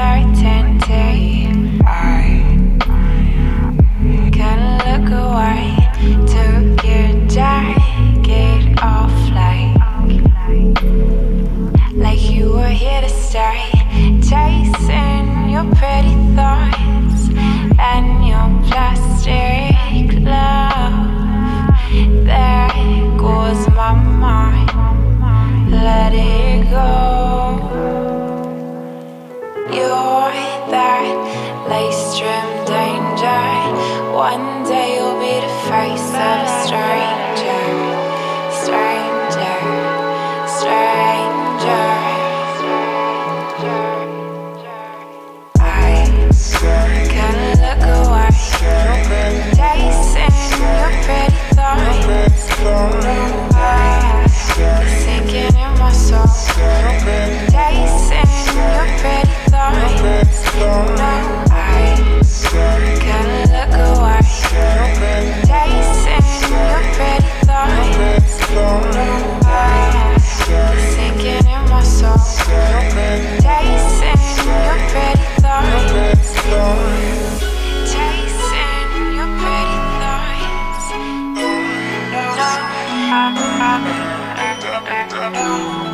uncertainty. I kinda look away, took your jacket off like you were here to stay. Chasing your pretty thoughts and your plastic love. There goes my mind, let it go. You're that lace-trimmed danger. One day you'll be the face of a stranger. Stranger, stranger. I kinda look away, chasing your pretty thoughts. I sinking in my soul, chasing your pretty thoughts. No, I kinda look away, chasing your pretty thoughts. I'm sinking in my soul, chasing your pretty thoughts. Chasing your pretty thoughts. No, I